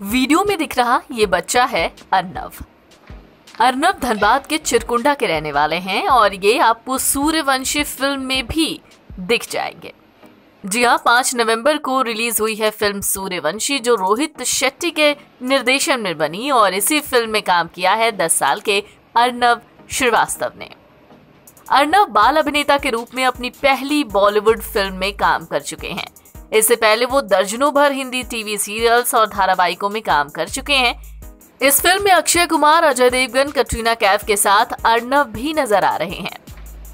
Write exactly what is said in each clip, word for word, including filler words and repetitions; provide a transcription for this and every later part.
Video में दिख रहा ये बच्चा है अर्णव। अर्णव धनबाद के चिरकुंडा के रहने वाले हैं और ये आपको सूर्यवंशी फिल्म में भी दिख जाएंगे। जी हाँ, पाँच नवंबर को रिलीज हुई है फिल्म सूर्यवंशी, जो रोहित शेट्टी के निर्देशन में बनी, और इसी फिल्म में काम किया है दस साल के अर्णव श्रीवास्तव ने। अर्णव बाल अभिनेता के रूप में अपनी पहली बॉलीवुड फिल्म में काम कर चुके हैं। इससे पहले वो दर्जनों भर हिंदी टीवी सीरियल्स और धारावाहिकों में काम कर चुके हैं। इस फिल्म में अक्षय कुमार, अजय देवगन, कैटरीना कैफ के साथ अर्णव भी नजर आ रहे हैं।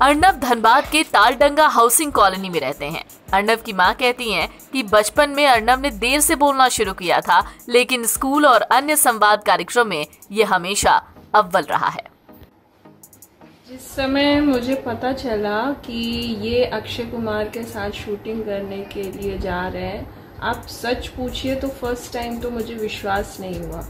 अर्णव धनबाद के तालडंगा हाउसिंग कॉलोनी में रहते हैं। अर्णव की मां कहती हैं कि बचपन में अर्णव ने देर से बोलना शुरू किया था, लेकिन स्कूल और अन्य संवाद कार्यक्रम में ये हमेशा अव्वल रहा है। जिस समय मुझे पता चला कि ये अक्षय कुमार के साथ शूटिंग करने के लिए जा रहे हैं, आप सच पूछिए तो फर्स्ट टाइम तो मुझे विश्वास नहीं हुआ।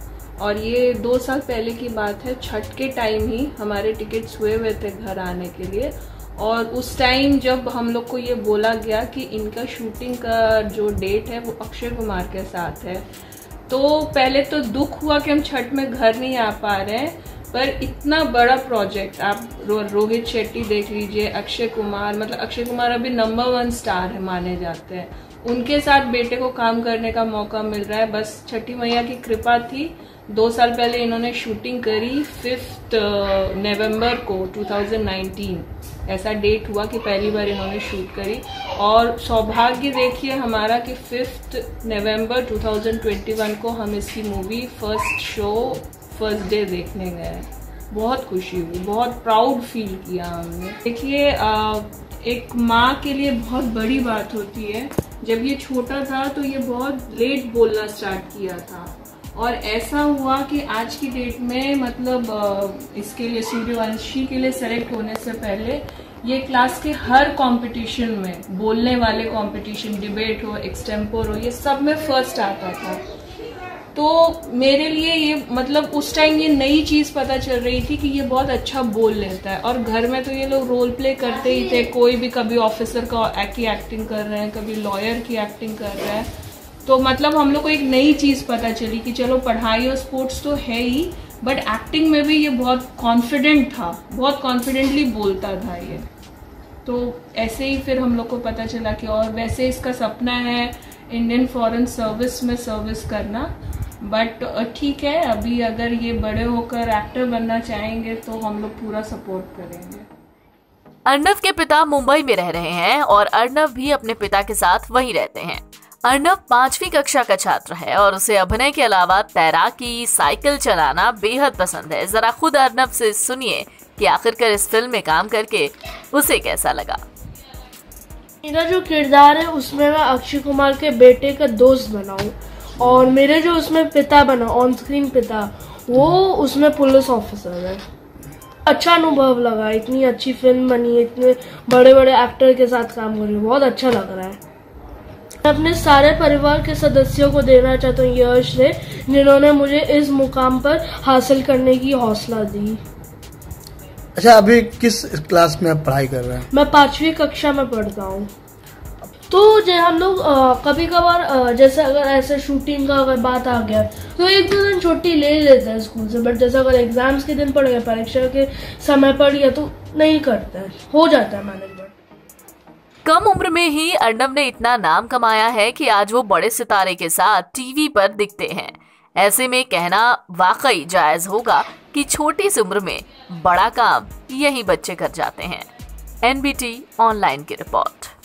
और ये दो साल पहले की बात है, छठ के टाइम ही हमारे टिकट्स हुए हुए थे घर आने के लिए, और उस टाइम जब हम लोग को ये बोला गया कि इनका शूटिंग का जो डेट है वो अक्षय कुमार के साथ है, तो पहले तो दुख हुआ कि हम छठ में घर नहीं आ पा रहे हैं। पर इतना बड़ा प्रोजेक्ट, आप रो, रोहित शेट्टी देख लीजिए, अक्षय कुमार, मतलब अक्षय कुमार अभी नंबर वन स्टार है, माने जाते हैं, उनके साथ बेटे को काम करने का मौका मिल रहा है। बस छठी मैया की कृपा थी। दो साल पहले इन्होंने शूटिंग करी, फिफ्थ नवंबर को दो हज़ार उन्नीस ऐसा डेट हुआ कि पहली बार इन्होंने शूट करी। और सौभाग्य देखिए हमारा कि फिफ्थ नवंबर दो हज़ार इक्कीस को हम इसकी movie first show first day देखने गए। बहुत खुशी हुई, बहुत प्राउड फील किया हमने। देखिए, एक माँ के लिए बहुत बड़ी बात होती है। जब ये छोटा था तो ये बहुत लेट बोलना स्टार्ट किया था, और ऐसा हुआ कि आज की डेट में, मतलब इसके लिए सूर्यवंशी के लिए सेलेक्ट होने से पहले ये क्लास के हर कंपटीशन में, बोलने वाले कंपटीशन, डिबेट हो, एक्सटेम्पोर हो, ये सब में फर्स्ट आता था। तो मेरे लिए ये, मतलब उस टाइम ये नई चीज़ पता चल रही थी कि ये बहुत अच्छा बोल लेता है। और घर में तो ये लोग रोल प्ले करते ही थे, कोई भी, कभी ऑफिसर का की एक्टिंग कर रहे हैं, कभी लॉयर की एक्टिंग कर रहे हैं। तो मतलब हम लोग को एक नई चीज़ पता चली कि चलो पढ़ाई और स्पोर्ट्स तो है ही, बट एक्टिंग में भी ये बहुत कॉन्फिडेंट था, बहुत कॉन्फिडेंटली बोलता था ये। तो ऐसे ही फिर हम लोग को पता चला कि, और वैसे इसका सपना है इंडियन फॉरेन सर्विस में सर्विस करना, बट ठीक है, अभी अगर ये बड़े होकर एक्टर बनना चाहेंगे तो हम लोग पूरा सपोर्ट करेंगे। अर्णव के पिता मुंबई में रह रहे हैं और अर्णव भी अपने पिता के साथ वहीं रहते हैं। अर्णव पांचवी कक्षा का छात्र है और उसे अभिनय के अलावा तैराकी, साइकिल चलाना बेहद पसंद है। जरा खुद अर्णव से सुनिए कि आखिरकार इस फिल्म में काम करके उसे कैसा लगा। मेरा जो किरदार है उसमें मैं अक्षय कुमार के बेटे का दोस्त बना हूँ, और मेरे जो उसमें पिता बना, ऑन स्क्रीन पिता, वो उसमें पुलिस ऑफिसर है। अच्छा अनुभव लगा, इतनी अच्छी फिल्म बनी है, इतने बड़े बड़े एक्टर के साथ काम कर रही हूँ, बहुत अच्छा लग रहा है। मैं अपने सारे परिवार के सदस्यों को देना चाहता हूँ यश ने, जिन्होंने मुझे इस मुकाम पर हासिल करने की हौसला दी। अच्छा, अभी किस क्लास में पढ़ाई कर रहे हैं? मैं पांचवी कक्षा में पढ़ता हूँ। तो जैसे हम लोग कभी कभार, जैसे अगर ऐसे शूटिंग का अगर बात आ गया तो एक दो दिन छुट्टी ले लेते हैं स्कूल से, बट जैसे अगर एग्जाम्स के दिन पड़ गए, परीक्षा के समय पड़ गया, तो नहीं करता है, हो जाता है मैनेजमेंट। कम उम्र में ही अर्णव ने इतना नाम कमाया है कि आज वो बड़े सितारे के साथ टीवी पर दिखते हैं। ऐसे में कहना वाकई जायज होगा कि छोटी सी उम्र में बड़ा काम यही बच्चे कर जाते हैं। एन बी टी ऑनलाइन की रिपोर्ट।